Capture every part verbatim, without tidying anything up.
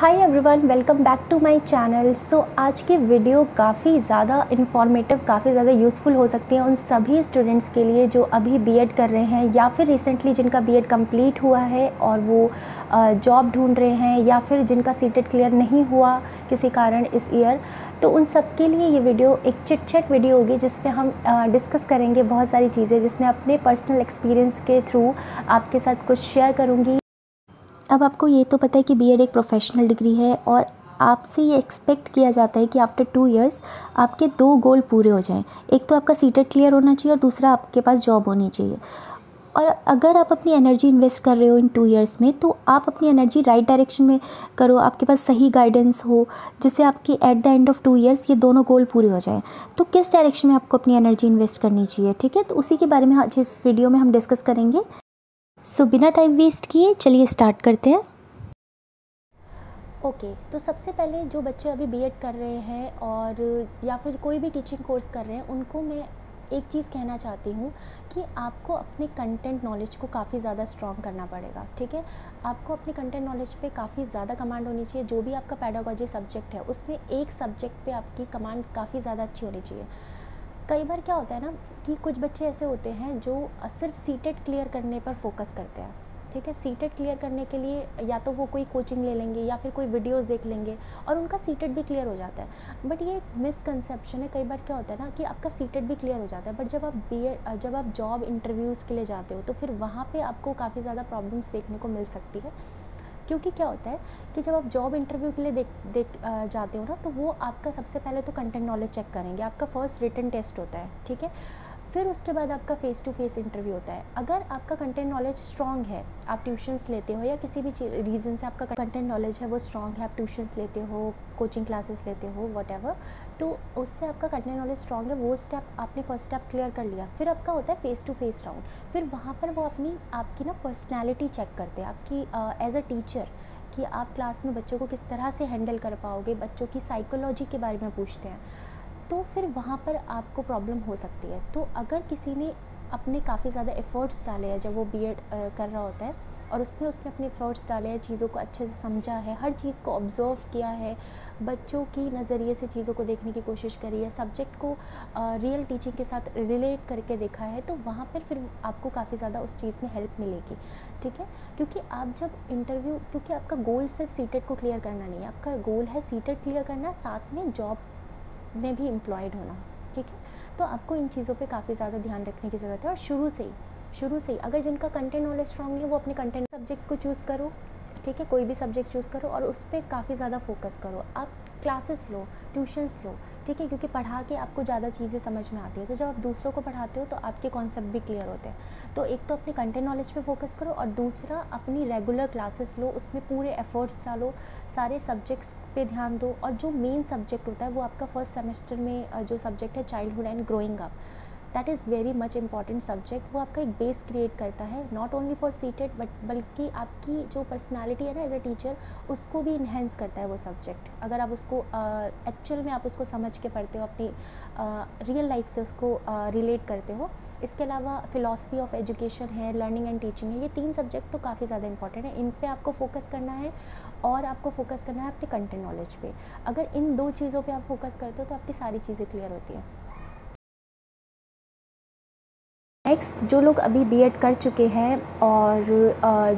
Hi everyone, welcome back to my channel. So आज की video काफ़ी ज़्यादा इन्फॉर्मेटिव, काफ़ी ज़्यादा यूज़फुल हो सकती है उन सभी स्टूडेंट्स के लिए जो अभी बीएड कर रहे हैं या फिर रिसेंटली जिनका बीएड कंप्लीट हुआ है और वो जॉब ढूंढ रहे हैं, या फिर जिनका सीटेट क्लियर नहीं हुआ किसी कारण इस ईयर। तो उन सब के लिए ये वीडियो एक चिट चैट वीडियो होगी जिसमें हम डिस्कस करेंगे बहुत सारी चीज़ें, जिसमें अपने पर्सनल एक्सपीरियंस के थ्रू आपके साथ कुछ शेयर करूँगी। अब आपको ये तो पता है कि बीएड एक प्रोफेशनल डिग्री है और आपसे ये एक्सपेक्ट किया जाता है कि आफ्टर टू इयर्स आपके दो गोल पूरे हो जाएं। एक तो आपका सीटेट क्लियर होना चाहिए और दूसरा आपके पास जॉब होनी चाहिए। और अगर आप अपनी एनर्जी इन्वेस्ट कर रहे हो इन टू इयर्स में, तो आप अपनी एनर्जी राइट डायरेक्शन में करो, आपके पास सही गाइडेंस हो जिससे आपकी at the end of two years ये दोनों गोल पूरे हो जाए। तो किस डायरेक्शन में आपको अपनी एनर्जी इन्वेस्ट करनी चाहिए, ठीक है, तो उसी के बारे में आज इस वीडियो में हम डिस्कस करेंगे। सो so, बिना टाइम वेस्ट किए चलिए स्टार्ट करते हैं। ओके okay, तो सबसे पहले जो बच्चे अभी बीएड कर रहे हैं और या फिर कोई भी टीचिंग कोर्स कर रहे हैं, उनको मैं एक चीज़ कहना चाहती हूँ कि आपको अपने कंटेंट नॉलेज को काफ़ी ज़्यादा स्ट्रॉन्ग करना पड़ेगा, ठीक है। आपको अपने कंटेंट नॉलेज पे काफ़ी ज़्यादा कमांड होनी चाहिए। जो भी आपका पैडागॉजी सब्जेक्ट है उसमें एक सब्जेक्ट पर आपकी कमांड काफ़ी ज़्यादा अच्छी होनी चाहिए। कई बार क्या होता है ना कि कुछ बच्चे ऐसे होते हैं जो सिर्फ सीटेट क्लियर करने पर फोकस करते हैं, ठीक है। सीटेट क्लियर करने के लिए या तो वो कोई कोचिंग ले लेंगे या फिर कोई वीडियोस देख लेंगे और उनका सीटेट भी क्लियर हो जाता है। बट ये एक मिसकंसेप्शन है। कई बार क्या होता है ना कि आपका सीटेट भी क्लियर हो जाता है, बट जब आप बीएड जब आप जॉब इंटरव्यूज़ के लिए जाते हो तो फिर वहाँ पर आपको काफ़ी ज़्यादा प्रॉब्लम्स देखने को मिल सकती है। क्योंकि क्या होता है कि जब आप जॉब इंटरव्यू के लिए देख देख जाते हो ना, तो वो आपका सबसे पहले तो कंटेंट नॉलेज चेक करेंगे। आपका फर्स्ट रिटन टेस्ट होता है, ठीक है। फिर उसके बाद आपका फ़ेस टू फेस इंटरव्यू होता है। अगर आपका कंटेंट नॉलेज स्ट्रॉन्ग है, आप ट्यूशन्स लेते हो या किसी भी रीज़न से आपका कंटेंट नॉलेज है वो स्ट्रॉन्ग है, आप ट्यूशन्स लेते हो, कोचिंग क्लासेस लेते हो, वॉटएवर, तो उससे आपका कंटेंट नॉलेज स्ट्रॉन्ग है। वो स्टेप आपने फर्स्ट स्टेप क्लियर कर लिया। फिर आपका होता है फ़ेस टू फेस राउंड। फिर वहाँ पर वो अपनी आपकी ना पर्सनैलिटी चेक करते हैं, आपकी एज अ टीचर, कि आप क्लास में बच्चों को किस तरह से हैंडल कर पाओगे, बच्चों की साइकोलॉजी के बारे में पूछते हैं। तो फिर वहाँ पर आपको प्रॉब्लम हो सकती है। तो अगर किसी ने अपने काफ़ी ज़्यादा एफ़र्ट्स डाले हैं जब वो बीएड कर रहा होता है और उसमें उसने अपने एफ़र्ट्स डाले हैं, चीज़ों को अच्छे से समझा है, हर चीज़ को ऑब्जर्व किया है, बच्चों की नज़रिए से चीज़ों को देखने की कोशिश करी है, सब्जेक्ट को रियल टीचिंग के साथ रिलेट करके देखा है, तो वहाँ पर फिर आपको काफ़ी ज़्यादा उस चीज़ में हेल्प मिलेगी, ठीक है। क्योंकि आप जब इंटरव्यू क्योंकि आपका गोल सिर्फ सीटेट को क्लियर करना नहीं है, आपका गोल है सीटेट क्लियर करना, साथ में जॉब में भी एम्प्लॉयड होना, ठीक है। तो आपको इन चीज़ों पे काफ़ी ज़्यादा ध्यान रखने की ज़रूरत है। और शुरू से ही शुरू से ही अगर जिनका कंटेंट नॉलेज स्ट्रांग है वो अपने कंटेंट सब्जेक्ट को चूज़ करो, ठीक है। कोई भी सब्जेक्ट चूज़ करो और उस पर काफ़ी ज़्यादा फोकस करो। आप क्लासेस लो, ट्यूशन्स लो, ठीक है, क्योंकि पढ़ा के आपको ज़्यादा चीज़ें समझ में आती है। तो जब आप दूसरों को पढ़ाते हो तो आपके कॉन्सेप्ट भी क्लियर होते हैं। तो एक तो अपने कंटेंट नॉलेज पे फोकस करो और दूसरा अपनी रेगुलर क्लासेस लो, उसमें पूरे एफर्ट्स डालो, सारे सब्जेक्ट्स पे ध्यान दो। और जो मेन सब्जेक्ट होता है वो आपका फर्स्ट सेमेस्टर में जो सब्जेक्ट है childhood and growing up, that is very much important subject. वो आपका एक बेस क्रिएट करता है, not only for CTET but बल्कि आपकी जो पर्सनालिटी है ना एज अ टीचर, उसको भी इन्हेंस करता है वो सब्जेक्ट। अगर आप उसको एक्चुअल uh, में आप उसको समझ के पढ़ते हो, अपनी रियल uh, लाइफ से उसको रिलेट uh, करते हो। इसके अलावा फिलॉसफी ऑफ एजुकेशन है, लर्निंग एंड टीचिंग है, ये तीन सब्जेक्ट तो काफ़ी ज़्यादा इंपॉर्टेंट है। इन पे आपको फोकस करना है और आपको फोकस करना है अपने कंटेंट नॉलेज पे। अगर इन दो चीज़ों पे आप फोकस करते हो तो आपकी सारी चीज़ें क्लियर होती हैं। नेक्स्ट, जो लोग अभी बीएड कर चुके हैं और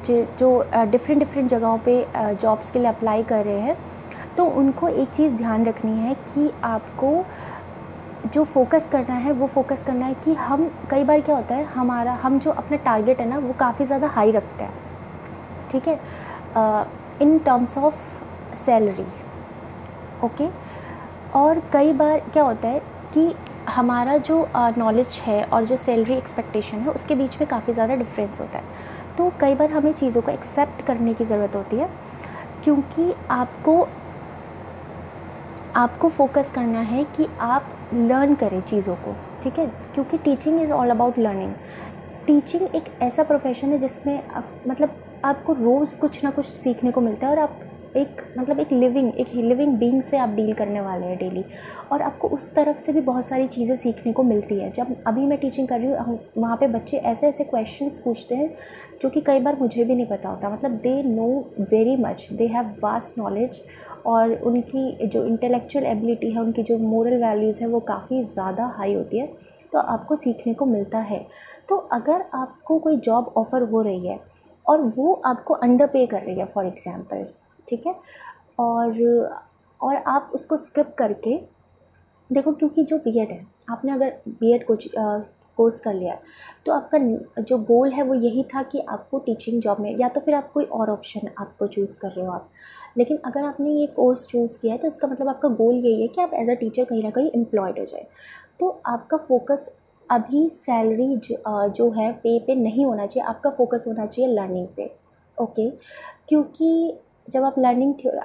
जो डिफरेंट डिफरेंट जगहों पे जॉब्स के लिए अप्लाई कर रहे हैं, तो उनको एक चीज़ ध्यान रखनी है कि आपको जो फोकस करना है वो फोकस करना है कि हम कई बार क्या होता है हमारा हम जो अपना टारगेट है ना वो काफ़ी ज़्यादा हाई रखते हैं, ठीक है, in terms of salary, okay. और कई बार क्या होता है कि हमारा जो नॉलेज है और जो सैलरी एक्सपेक्टेशन है उसके बीच में काफ़ी ज़्यादा डिफरेंस होता है। तो कई बार हमें चीज़ों को एक्सेप्ट करने की ज़रूरत होती है, क्योंकि आपको आपको फोकस करना है कि आप लर्न करें चीज़ों को, ठीक है, क्योंकि teaching is all about learning. Teaching एक ऐसा प्रोफेशन है जिसमें आप, मतलब आपको रोज़ कुछ ना कुछ सीखने को मिलता है और आप एक मतलब एक लिविंग एक लिविंग बीइंग से आप डील करने वाले हैं डेली, और आपको उस तरफ से भी बहुत सारी चीज़ें सीखने को मिलती है। जब अभी मैं टीचिंग कर रही हूँ वहाँ पे बच्चे ऐसे ऐसे क्वेश्चंस पूछते हैं जो कि कई बार मुझे भी नहीं पता होता। मतलब they know very much, they have vast knowledge, और उनकी जो इंटेलेक्चुअल एबिलिटी है, उनकी जो मोरल वैल्यूज़ है वो काफ़ी ज़्यादा हाई होती है, तो आपको सीखने को मिलता है। तो अगर आपको कोई जॉब ऑफ़र हो रही है और वो आपको अंडर पे कर रही है फॉर एग्ज़ाम्पल, ठीक है, और और आप उसको स्किप करके देखो, क्योंकि जो बी एड है, आपने अगर बी एड कुछ कोर्स कर लिया तो आपका जो गोल है वो यही था कि आपको टीचिंग जॉब में, या तो फिर आप कोई और ऑप्शन आपको चूज़ कर रहे हो आप, लेकिन अगर आपने ये कोर्स चूज़ किया है तो इसका मतलब आपका गोल यही है कि आप एज अ टीचर कहीं ना कहीं एम्प्लॉयड हो जाए। तो आपका फोकस अभी सैलरी जो, जो है पे पे नहीं होना चाहिए, आपका फोकस होना चाहिए लर्निंग पे, ओके। क्योंकि जब आप लर्निंग थ्योरी,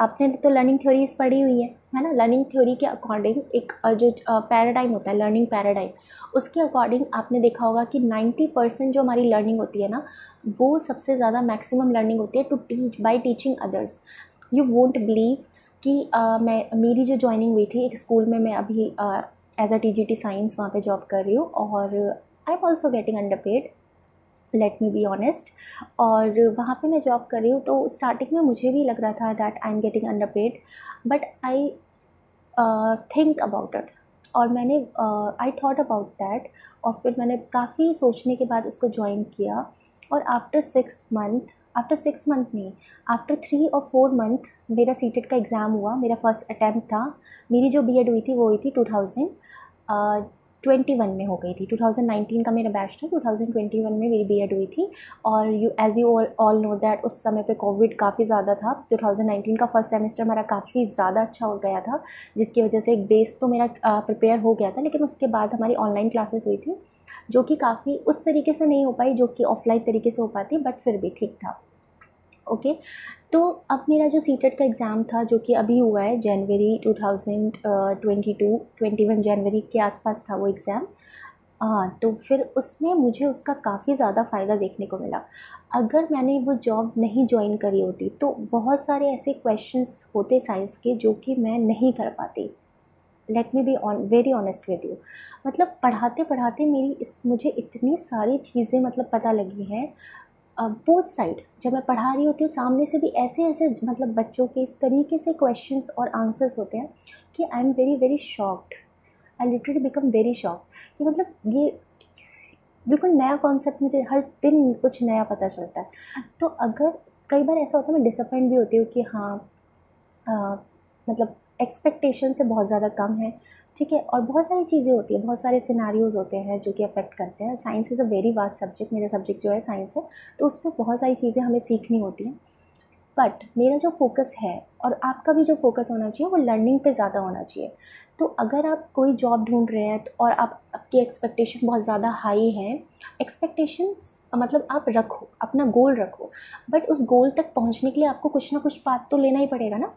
आपने तो लर्निंग थ्योरीज पढ़ी हुई है है ना, लर्निंग थ्योरी के अकॉर्डिंग एक जो पैराडाइम होता है, लर्निंग पैराडाइम, उसके अकॉर्डिंग आपने देखा होगा कि नब्बे परसेंट जो हमारी लर्निंग होती है ना, वो सबसे ज़्यादा मैक्सिमम लर्निंग होती है to teach by teaching others. You won't believe कि uh, मैं मेरी जो ज्वाइनिंग हुई थी एक स्कूल में, मैं अभी as a T G T science वहाँ पे जॉब कर रही हूँ, और I am also getting underpaid, let me be honest. और वहाँ पे मैं जॉब कर रही हूँ तो स्टार्टिंग में मुझे भी लग रहा था that I am getting underpaid, but I think about it, और मैंने आई थॉट अबाउट दैट, और फिर मैंने काफ़ी सोचने के बाद उसको ज्वाइन किया, और after six month after six month नहीं आफ्टर थ्री और फोर मंथ मेरा सीटेट का एग्ज़ाम हुआ। मेरा फर्स्ट अटैम्प्ट था, मेरी जो बीएड हुई थी वो हुई थी टू थाउजेंड ट्वेंटी वन में हो गई थी, टू थाउजेंड नाइनटीन का मेरा बैच था, टू थाउजेंड ट्वेंटी वन में मेरी बीएड हुई थी। और you as you all know that उस समय पे कोविड काफ़ी ज़्यादा था, टू थाउजेंड नाइनटीन का फर्स्ट सेमेस्टर हमारा काफ़ी ज़्यादा अच्छा हो गया था, जिसकी वजह से एक बेस तो मेरा प्रिपेयर हो गया था, लेकिन उसके बाद हमारी ऑनलाइन क्लासेस हुई थी जो कि काफ़ी उस तरीके से नहीं हो पाई जो कि ऑफलाइन तरीके से हो पाती, बट फिर भी ठीक था, ओके okay. तो अब मेरा जो सीटेट का एग्ज़ाम था जो कि अभी हुआ है जनवरी two thousand twenty two, twenty one जनवरी के आसपास था वो एग्ज़ाम। हाँ, तो फिर उसमें मुझे उसका काफ़ी ज़्यादा फ़ायदा देखने को मिला। अगर मैंने वो जॉब नहीं ज्वाइन करी होती तो बहुत सारे ऐसे क्वेश्चंस होते साइंस के जो कि मैं नहीं कर पाती, let me be on very honest with you. मतलब पढ़ाते पढ़ाते मेरी इस मुझे इतनी सारी चीज़ें मतलब पता लगी हैं बोथ uh, साइड। जब मैं पढ़ा रही होती हूँ सामने से भी ऐसे ऐसे मतलब बच्चों के इस तरीके से क्वेश्चंस और आंसर्स होते हैं कि I am very very shocked, I literally become very shocked, कि मतलब ये बिल्कुल नया कॉन्सेप्ट, मुझे हर दिन कुछ नया पता चलता है। तो अगर कई बार ऐसा होता है मैं डिसअपॉइंट भी होती हूँ कि हाँ आ, मतलब एक्सपेक्टेशन से बहुत ज़्यादा कम है, ठीक है, और बहुत सारी चीज़ें होती है, बहुत सारे सिनारियोज़ होते हैं जो कि अफेक्ट करते हैं। Science is a very vast subject, मेरा सब्जेक्ट जो है साइंस है, तो उस पर बहुत सारी चीज़ें हमें सीखनी होती हैं, बट मेरा जो फोकस है और आपका भी जो फोकस होना चाहिए वो लर्निंग पे ज़्यादा होना चाहिए। तो अगर आप कोई जॉब ढूंढ रहे हैं तो और आप आपकी एक्सपेक्टेशन बहुत ज़्यादा हाई है, एक्सपेक्टेशंस मतलब आप रखो, अपना गोल रखो, बट उस गोल तक पहुँचने के लिए आपको कुछ ना कुछ पाथ तो लेना ही पड़ेगा ना।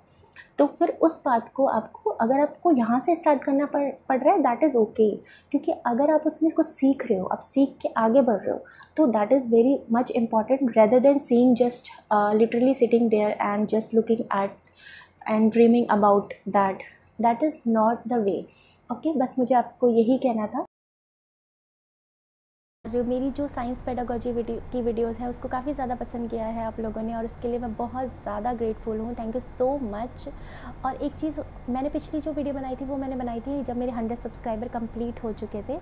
तो फिर उस बात को आपको, अगर आपको यहाँ से स्टार्ट करना पड़ पड़ रहा है दैट इज़ ओके, क्योंकि अगर आप उसमें कुछ सीख रहे हो, आप सीख के आगे बढ़ रहे हो, तो that is very much important, rather than seeing just literally sitting there and just looking at and dreaming about that, that is not the way, okay. बस मुझे आपको यही कहना था। मेरी जो साइंस पेडागॉजी वीडियो की वीडियोस हैं उसको काफ़ी ज़्यादा पसंद किया है आप लोगों ने, और उसके लिए मैं बहुत ज़्यादा ग्रेटफुल हूँ, थैंक यू सो मच। और एक चीज़, मैंने पिछली जो वीडियो बनाई थी वो मैंने बनाई थी जब मेरे हंड्रेड सब्सक्राइबर कंप्लीट हो चुके थे।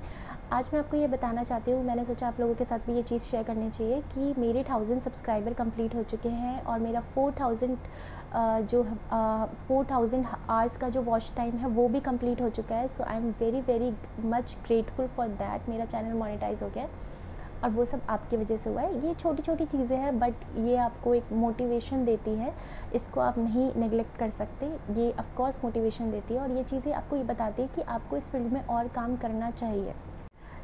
आज मैं आपको ये बताना चाहती हूँ, मैंने सोचा आप लोगों के साथ भी ये चीज़ शेयर करनी चाहिए कि मेरे थाउजेंड सब्सक्राइबर कम्प्लीट हो चुके हैं, और मेरा फोर थाउजेंड जो फोर थाउजेंड आवर्स का जो वॉच टाइम है वो भी कंप्लीट हो चुका है। So I am very very much grateful for that. मेरा चैनल मोनेटाइज हो गया और वो सब आपकी वजह से हुआ है। ये छोटी छोटी चीज़ें हैं बट ये आपको एक मोटिवेशन देती है, इसको आप नहीं नेगलेक्ट कर सकते। ये ऑफ कोर्स मोटिवेशन देती है और ये चीज़ें आपको ये बताती है कि आपको इस फील्ड में और काम करना चाहिए।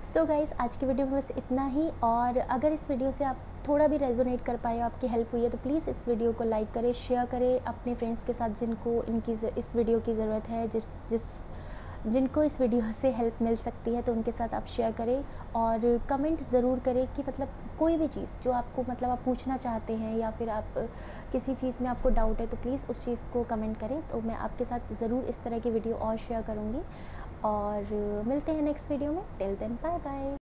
सो so गाइज़, आज की वीडियो में बस इतना ही, और अगर इस वीडियो से आप थोड़ा भी रेजोनेट कर पाए, आपकी हेल्प हुई है, तो प्लीज़ इस वीडियो को लाइक करें, शेयर करें अपने फ्रेंड्स के साथ जिनको इनकी इस वीडियो की ज़रूरत है, जिस जिस जिनको इस वीडियो से हेल्प मिल सकती है तो उनके साथ आप शेयर करें और कमेंट ज़रूर करें कि मतलब कोई भी चीज़ जो आपको मतलब आप पूछना चाहते हैं या फिर आप किसी चीज़ में आपको डाउट है तो प्लीज़ उस चीज़ को कमेंट करें। तो मैं आपके साथ ज़रूर इस तरह की वीडियो और शेयर करूँगी और मिलते हैं नेक्स्ट वीडियो में। Till then bye bye.